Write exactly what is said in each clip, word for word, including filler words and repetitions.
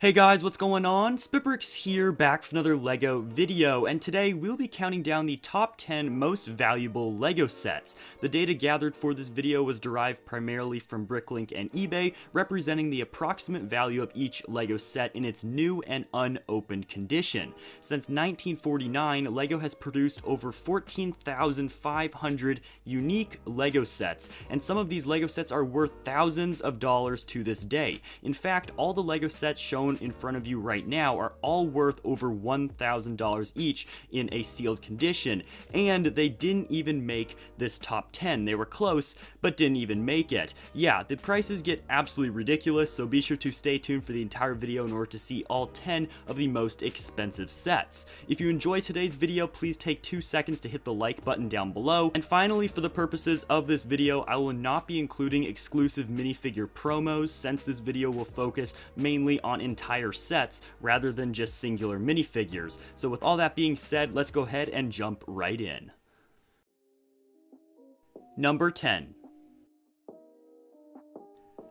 Hey guys, what's going on? SpitBrix here, back for another LEGO video, and today we'll be counting down the top ten most valuable LEGO sets. The data gathered for this video was derived primarily from Bricklink and eBay, representing the approximate value of each LEGO set in its new and unopened condition. Since nineteen forty-nine, LEGO has produced over fourteen thousand five hundred unique LEGO sets, and some of these LEGO sets are worth thousands of dollars to this day. In fact, all the LEGO sets shown in front of you right now are all worth over one thousand dollars each in a sealed condition, and they didn't even make this top ten. They were close, but didn't even make it. Yeah, the prices get absolutely ridiculous, so be sure to stay tuned for the entire video in order to see all ten of the most expensive sets. If you enjoyed today's video, please take two seconds to hit the like button down below. And finally, for the purposes of this video, I will not be including exclusive minifigure promos, since this video will focus mainly on entire entire sets rather than just singular minifigures. So with all that being said, let's go ahead and jump right in. Number ten.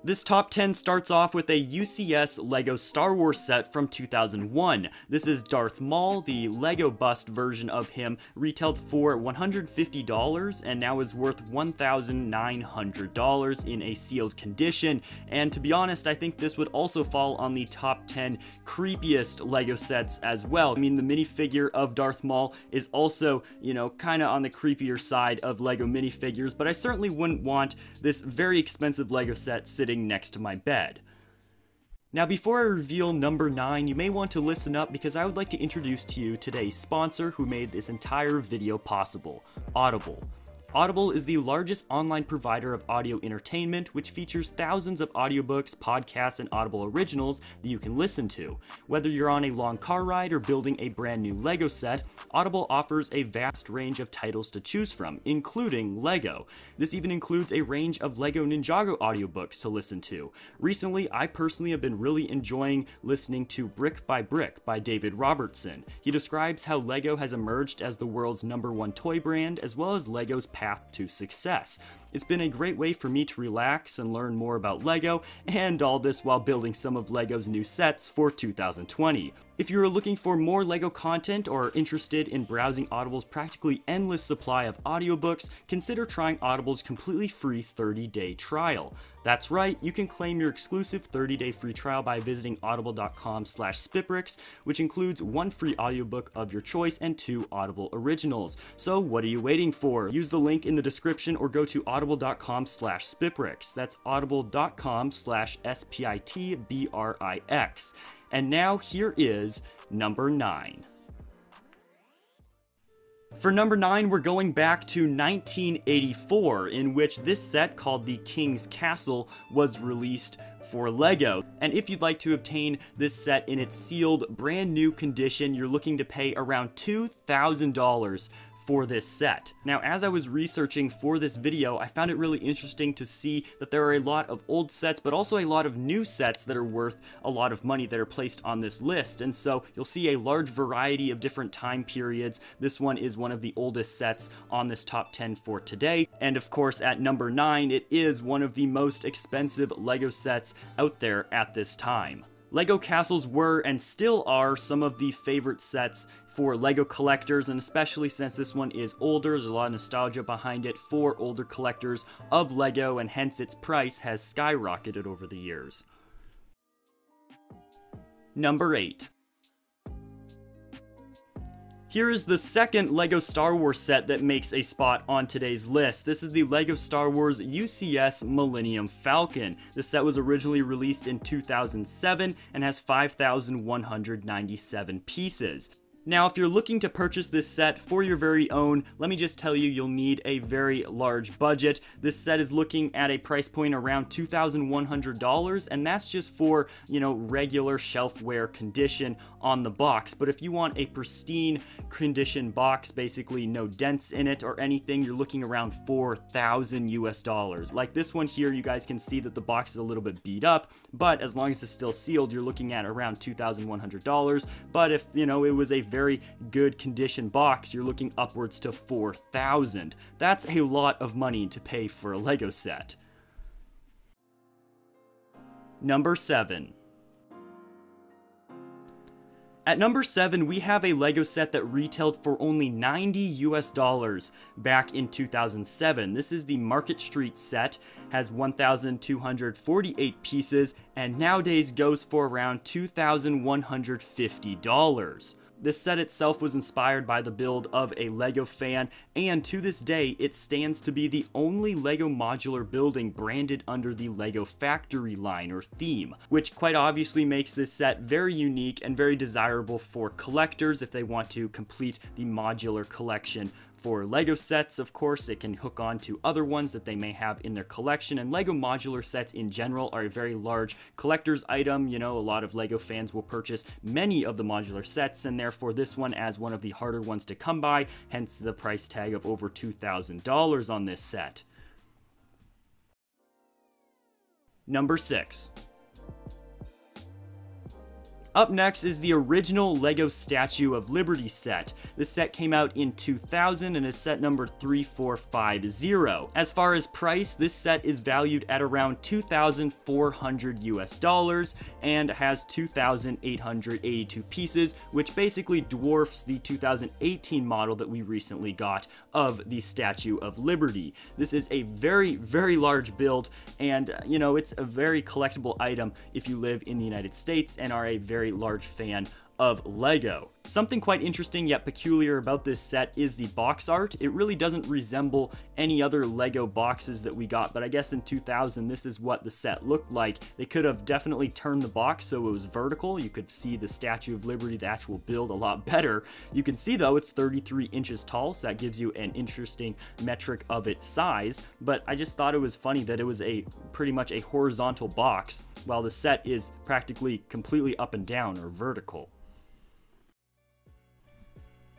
This top ten starts off with a U C S LEGO Star Wars set from two thousand one. This is Darth Maul, the LEGO bust version of him, retailed for one hundred fifty dollars and now is worth one thousand nine hundred dollars in a sealed condition. And to be honest, I think this would also fall on the top ten creepiest LEGO sets as well. I mean, the minifigure of Darth Maul is also, you know, kind of on the creepier side of LEGO minifigures, but I certainly wouldn't want this very expensive LEGO set sitting next to my bed. Now, before I reveal number nine, you may want to listen up, because I would like to introduce to you today's sponsor who made this entire video possible, Audible. Audible is the largest online provider of audio entertainment, which features thousands of audiobooks, podcasts, and Audible originals that you can listen to. Whether you're on a long car ride or building a brand new LEGO set, Audible offers a vast range of titles to choose from, including LEGO. This even includes a range of LEGO Ninjago audiobooks to listen to. Recently, I personally have been really enjoying listening to Brick by Brick by David Robertson. He describes how LEGO has emerged as the world's number one toy brand, as well as LEGO's path to success. It's been a great way for me to relax and learn more about LEGO, and all this while building some of LEGO's new sets for two thousand twenty. If you're looking for more LEGO content or are interested in browsing Audible's practically endless supply of audiobooks, consider trying Audible's completely free thirty day trial. That's right, you can claim your exclusive thirty day free trial by visiting audible dot com slash spitbrix, which includes one free audiobook of your choice and two Audible originals. So what are you waiting for? Use the link in the description or go to audible audible dot com slash spitbrix. That's audible dot com slash S P I T B R I X. And now here is number nine. For number nine, we're going back to nineteen eighty-four, in which this set, called the King's Castle, was released for LEGO. And if you'd like to obtain this set in its sealed, brand new condition, you're looking to pay around two thousand dollars for this set. Now, as I was researching for this video, I found it really interesting to see that there are a lot of old sets, but also a lot of new sets that are worth a lot of money that are placed on this list. And so you'll see a large variety of different time periods. This one is one of the oldest sets on this top ten for today. And of course, at number nine, it is one of the most expensive LEGO sets out there at this time. LEGO castles were and still are some of the favorite sets for LEGO collectors, and especially since this one is older, there's a lot of nostalgia behind it for older collectors of LEGO, and hence its price has skyrocketed over the years. Number eight. Here is the second LEGO Star Wars set that makes a spot on today's list. This is the LEGO Star Wars U C S Millennium Falcon. This set was originally released in two thousand seven and has five thousand one hundred ninety-seven pieces. Now, if you're looking to purchase this set for your very own, let me just tell you, you'll need a very large budget. This set is looking at a price point around two thousand one hundred dollars, and that's just for, you know, regular shelf wear condition on the box. But if you want a pristine condition box, basically no dents in it or anything, you're looking around four thousand U S dollars. Like this one here, you guys can see that the box is a little bit beat up, but as long as it's still sealed, you're looking at around two thousand one hundred dollars. But if, you know, it was a very very good condition box, you're looking upwards to four thousand. That's a lot of money to pay for a LEGO set. Number seven. At number seven, we have a LEGO set that retailed for only ninety U S dollars back in two thousand seven. This is the Market Street set, has one thousand two hundred forty-eight pieces, and nowadays goes for around two thousand one hundred fifty dollars. This set itself was inspired by the build of a LEGO fan, and to this day, it stands to be the only LEGO modular building branded under the LEGO factory line or theme, which quite obviously makes this set very unique and very desirable for collectors if they want to complete the modular collection. For LEGO sets, of course, it can hook on to other ones that they may have in their collection, and LEGO modular sets in general are a very large collector's item. You know, a lot of LEGO fans will purchase many of the modular sets, and therefore this one as one of the harder ones to come by, hence the price tag of over two thousand dollars on this set. Number six. Up next is the original LEGO Statue of Liberty set. This set came out in two thousand and is set number three four five zero. As far as price, this set is valued at around two thousand four hundred U S dollars and has two thousand eight hundred eighty-two pieces, which basically dwarfs the two thousand eighteen model that we recently got of the Statue of Liberty. This is a very, very large build, and you know, it's a very collectible item if you live in the United States and are a very large fan of LEGO. Something quite interesting yet peculiar about this set is the box art. It really doesn't resemble any other LEGO boxes that we got, but I guess in two thousand this is what the set looked like. They could have definitely turned the box so it was vertical. You could see the Statue of Liberty, the actual build, a lot better. You can see though it's thirty-three inches tall, so that gives you an interesting metric of its size, but I just thought it was funny that it was a pretty much a horizontal box while the set is practically completely up and down or vertical.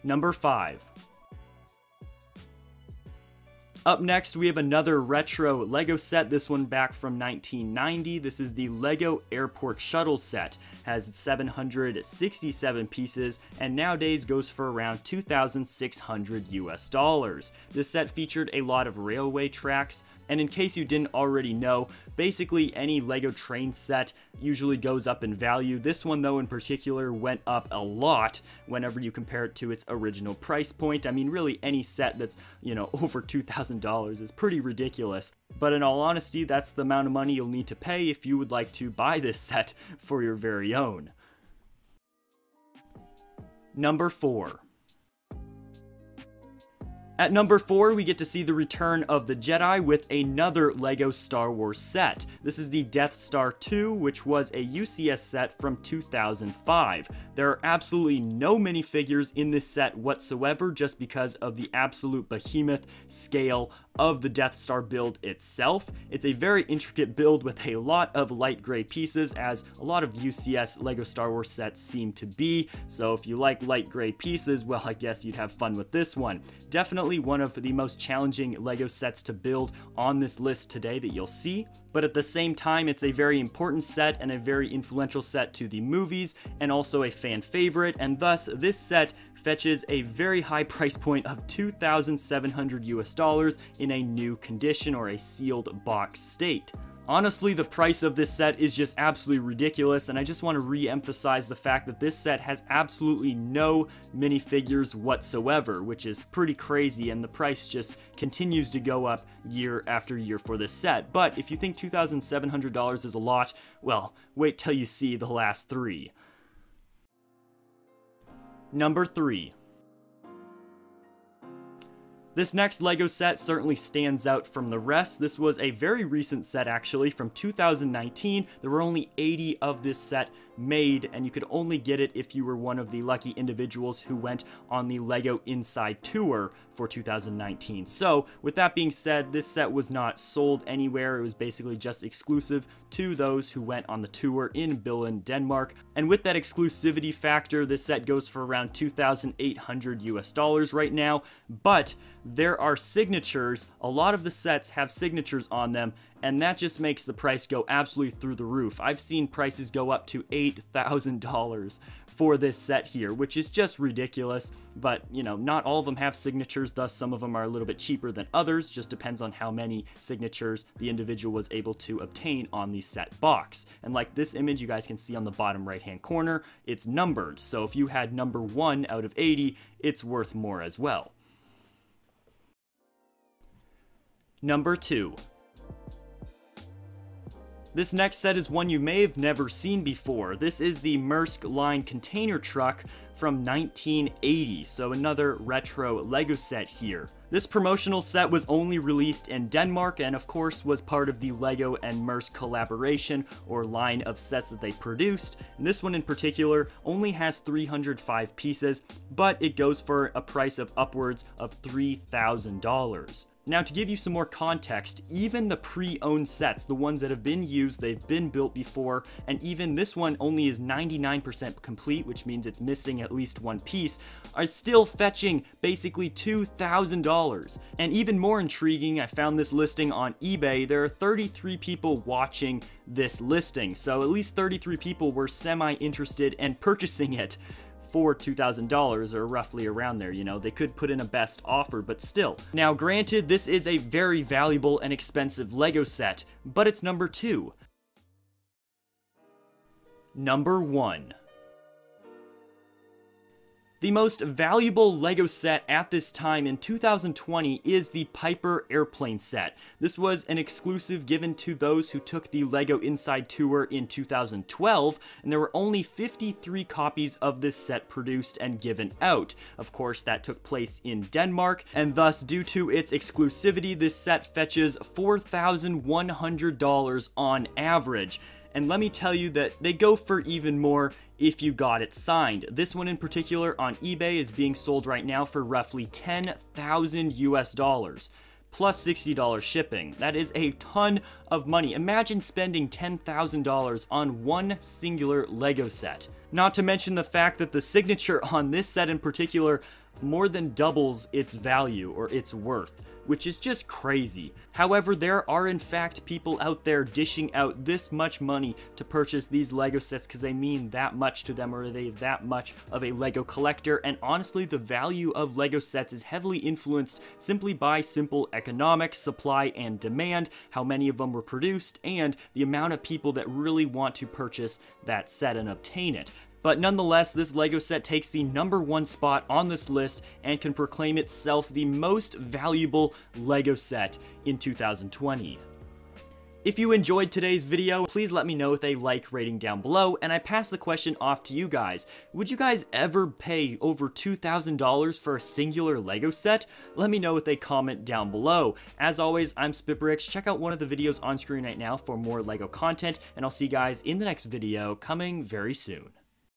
Number five. Up next, we have another retro LEGO set, this one back from nineteen ninety. This is the LEGO Airport Shuttle set, has seven hundred sixty-seven pieces, and nowadays goes for around two thousand six hundred U S dollars. This set featured a lot of railway tracks, and in case you didn't already know, basically any LEGO train set usually goes up in value. This one though in particular went up a lot whenever you compare it to its original price point. I mean, really any set that's, you know, over two thousand dollars is pretty ridiculous. But in all honesty, that's the amount of money you'll need to pay if you would like to buy this set for your very own. Number four. At number four, we get to see the return of the Jedi with another LEGO Star Wars set. This is the Death Star two, which was a U C S set from two thousand five. There are absolutely no minifigures in this set whatsoever just because of the absolute behemoth scale of the Death Star build itself. It's a very intricate build with a lot of light gray pieces, as a lot of U C S LEGO Star Wars sets seem to be. So if you like light gray pieces, well, I guess you'd have fun with this one. Definitely one of the most challenging LEGO sets to build on this list today that you'll see, but at the same time it's a very important set and a very influential set to the movies, and also a fan favorite, and thus this set fetches a very high price point of two thousand seven hundred U S dollars in a new condition or a sealed box state. Honestly, the price of this set is just absolutely ridiculous, and I just want to re-emphasize the fact that this set has absolutely no minifigures whatsoever, which is pretty crazy, and the price just continues to go up year after year for this set. But if you think two thousand seven hundred dollars is a lot, well, wait till you see the last three. Number three. This next LEGO set certainly stands out from the rest. This was a very recent set actually, from two thousand nineteen. There were only eighty of this set made, and you could only get it if you were one of the lucky individuals who went on the LEGO Inside Tour for two thousand nineteen. So with that being said, this set was not sold anywhere. It was basically just exclusive to those who went on the tour in Billund, Denmark. And with that exclusivity factor, this set goes for around two thousand eight hundred U S dollars right now, but there are signatures. A lot of the sets have signatures on them, and that just makes the price go absolutely through the roof. I've seen prices go up to eight thousand dollars for this set here, which is just ridiculous. But, you know, not all of them have signatures, thus some of them are a little bit cheaper than others. Just depends on how many signatures the individual was able to obtain on the set box. And like this image, you guys can see on the bottom right hand corner, it's numbered. So if you had number one out of eighty, it's worth more as well. Number two. This next set is one you may have never seen before. This is the Maersk line container truck from nineteen eighty, so another retro LEGO set here. This promotional set was only released in Denmark and of course was part of the LEGO and Maersk collaboration or line of sets that they produced. And this one in particular only has three hundred five pieces, but it goes for a price of upwards of three thousand dollars. Now, to give you some more context, even the pre-owned sets, the ones that have been used, they've been built before, and even this one only is ninety-nine percent complete, which means it's missing at least one piece, are still fetching basically two thousand dollars. And even more intriguing, I found this listing on eBay. There are thirty-three people watching this listing, so at least thirty-three people were semi-interested in purchasing it for two thousand dollars or roughly around there. You know, they could put in a best offer, but still. Now granted, this is a very valuable and expensive LEGO set, but it's number two. Number one. The most valuable LEGO set at this time in two thousand twenty is the Piper airplane set. This was an exclusive given to those who took the LEGO Inside Tour in two thousand twelve, and there were only fifty-three copies of this set produced and given out. Of course, that took place in Denmark, and thus due to its exclusivity, this set fetches four thousand one hundred dollars on average. And let me tell you that they go for even more if you got it signed. This one in particular on eBay is being sold right now for roughly ten thousand US dollars plus sixty dollars shipping. That is a ton of money. Imagine spending ten thousand dollars on one singular LEGO set. Not to mention the fact that the signature on this set in particular more than doubles its value or its worth, which is just crazy. However, there are in fact people out there dishing out this much money to purchase these LEGO sets because they mean that much to them, or are they that much of a LEGO collector. And honestly, the value of LEGO sets is heavily influenced simply by simple economics, supply and demand, how many of them were produced, and the amount of people that really want to purchase that set and obtain it. But nonetheless, this LEGO set takes the number one spot on this list and can proclaim itself the most valuable LEGO set in two thousand twenty. If you enjoyed today's video, please let me know with a like rating down below, and I pass the question off to you guys. Would you guys ever pay over two thousand dollars for a singular LEGO set? Let me know with a comment down below. As always, I'm SpitBrix. Check out one of the videos on screen right now for more LEGO content, and I'll see you guys in the next video coming very soon.